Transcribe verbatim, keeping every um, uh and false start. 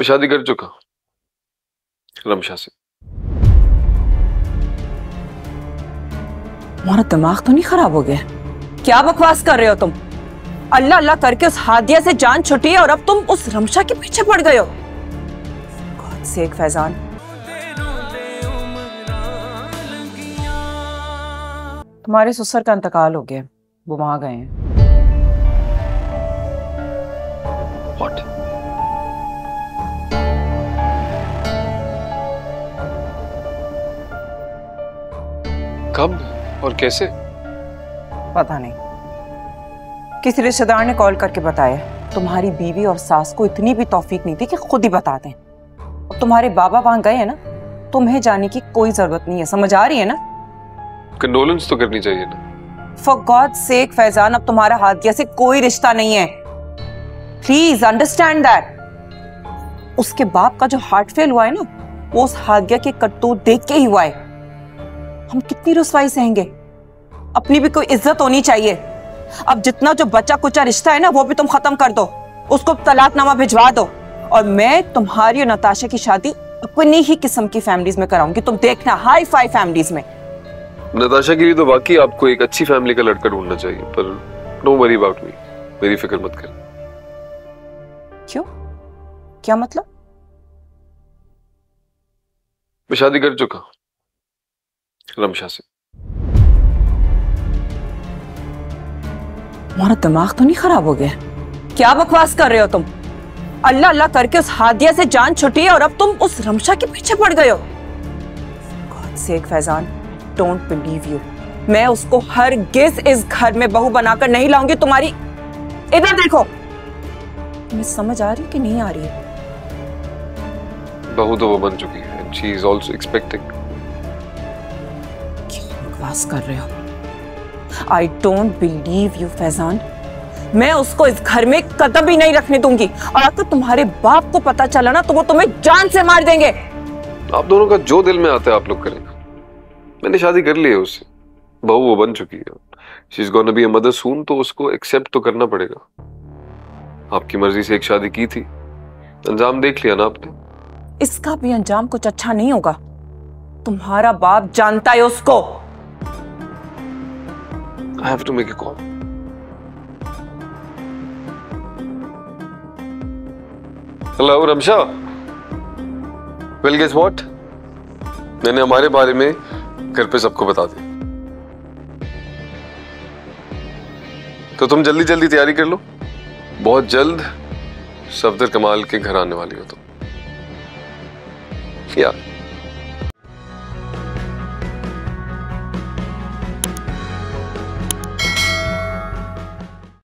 मैं शादी कर चुका रमशा से। तुम्हारा दिमाग तो नहीं खराब हो गया? क्या बकवास कर रहे हो तुम? अल्लाह अल्लाह करके उस हादिया से जान छुटी है और अब तुम उस रमशा के पीछे पड़ गए हो। गॉड शेख फैजान, तुम्हारे ससुर का इंतकाल हो गया, वो वहां गए हैं। What? कब और कैसे पता नहीं, किसी रिश्तेदार ने कॉल करके बताया। तुम्हारी बीवी और सास को इतनी भी तौफीक नहीं थी कि खुद ही बता दें। अब तुम्हारे बाबा वहां गए हैं ना, तुम्हें जाने की कोई जरूरत नहीं है, समझ आ रही है ना? कंडोलेंस तो करनी चाहिए ना। फॉर गॉड सेक फैजान, अब तुम्हारा हादिया से कोई रिश्ता नहीं है, प्लीज अंडरस्टैंड दैट। उसके बाप का जो हार्ट फेल हुआ है ना, वो उस हादिया के करतूत देख के ही हुआ है। हम कितनी रुसवाई सहेंगे, अपनी भी कोई इज्जत होनी चाहिए। अब जितना जो बचा कुचा रिश्ता है ना, वो भी तुम खत्म कर दो, उसको तलाकनामा भिजवा दो, और मैं तुम्हारी और नताशा की शादी अपनी ही किस्म की फैमिलीज में कराऊंगी। तुम देखना, हाई फाई फैमिलीज में। नताशा के लिए तो बाकी आपको एक अच्छी फैमिली का लड़का ढूंढना चाहिए, पर नो वरी अबाउट मी, मेरी फिक्र मत कर। क्यों, क्या मतलब? मैं शादी कर चुका रमशा से। तुम्हारा दिमाग तो नहीं खराब हो गया? क्या बकवास कर रहे हो तुम? अल्लाह अल्लाह करके उस हादिया से जान छुटी है और अब तुम उस रमशा के पीछे पड़ गए हो। God Sheikh Faizan, don't believe you. मैं उसको हरगिज इस घर में बहू बनाकर नहीं लाऊंगी। तुम्हारी इधर देखो, तुम्हें समझ आ रही है कि नहीं आ रही है? बहू तो वो बन चुकी है, and she is also expecting। बकवास कर रहे हो। I don't believe you Faizan, मैं उसको इस घर में कदम भी नहीं रखने दूंगी, और अगर तुम्हारे बाप को पता चला ना तो वो तुम्हें जान से मार देंगे। आप दोनों का जो दिल में आता है आप लोग करेंगे। मैंने शादी कर ली है उससे, बहू वो बन चुकी है, she is gonna be a mother soon, तो उसको एक्सेप्ट तो करना पड़ेगा। आपकी मर्जी से एक शादी की थी, अंजाम देख लिया ना आपने। इसका भी अंजाम कुछ अच्छा नहीं होगा, तुम्हारा बाप जानता है उसको। I have to make a call. Hello, Ramsha. Well, guess what? मैंने हमारे बारे में घर पे सबको बता दिया, तो तुम जल्दी जल्दी तैयारी कर लो, बहुत जल्द सफदर कमाल के घर आने वाली हो तुम। Yeah.